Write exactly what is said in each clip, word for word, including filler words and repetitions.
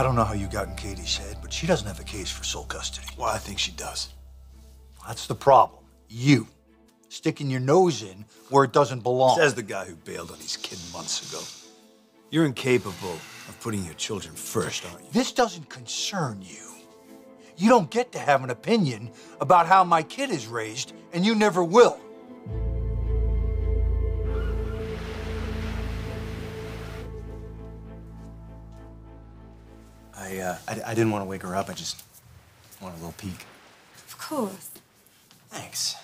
I don't know how you got in Katie's head, but she doesn't have a case for sole custody. Well, I think she does. That's the problem. You. Sticking your nose in where it doesn't belong. Says the guy who bailed on his kid months ago. You're incapable of putting your children first, aren't you? This doesn't concern you. You don't get to have an opinion about how my kid is raised, and you never will. I, uh, I, I didn't want to wake her up. I just wanted a little peek. Of course. Thanks.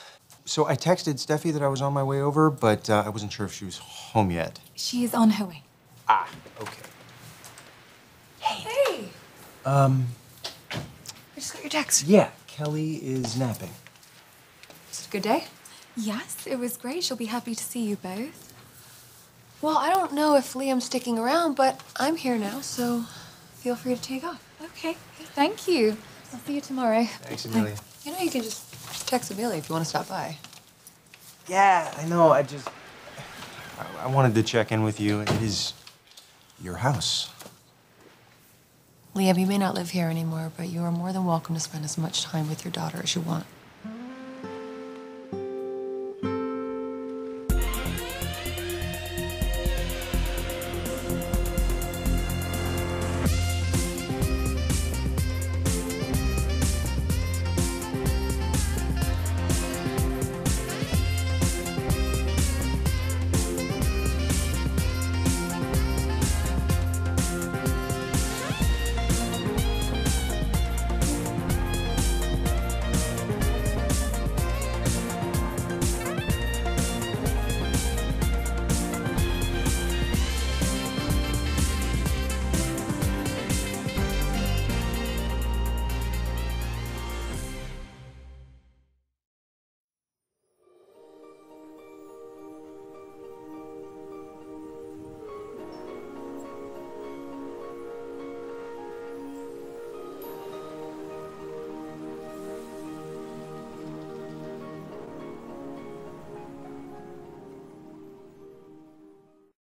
So I texted Steffi that I was on my way over, but uh, I wasn't sure if she was home yet. She is on her way. Ah, okay. Hey. Hey. Um. I just got your text. Yeah, Kelly is napping. Is it a good day? Yes, it was great. She'll be happy to see you both. Well, I don't know if Liam's sticking around, but I'm here now, so feel free to take off. Okay. Thank you. I'll see you tomorrow. Thanks, Amelia. Um, you know, you can just text Amelia if you want to stop by. Yeah, I know. I just... I, I wanted to check in with you. It is your house. Liam, you may not live here anymore, but you are more than welcome to spend as much time with your daughter as you want.